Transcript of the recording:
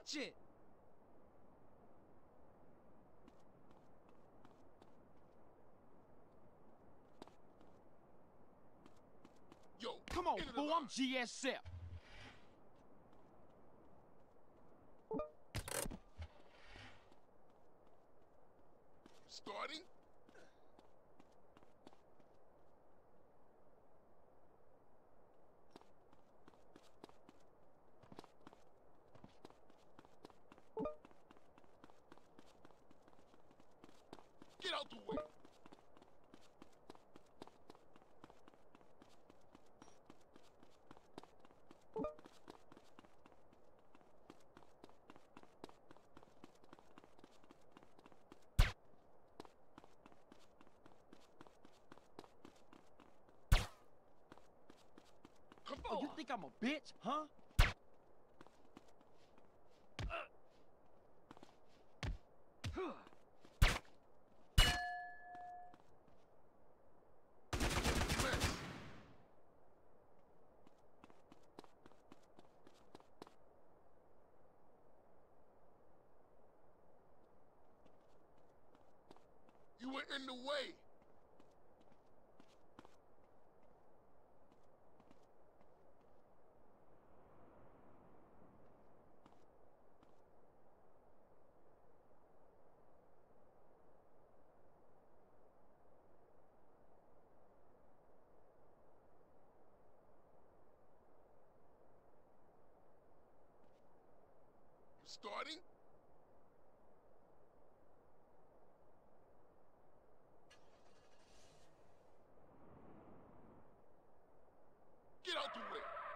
Watch it! Yo, come on, boo, I'm GSF. Starting? Get out the way! Come on! Oh, you think I'm a bitch, huh? You were in the way. Starting? Get out the way!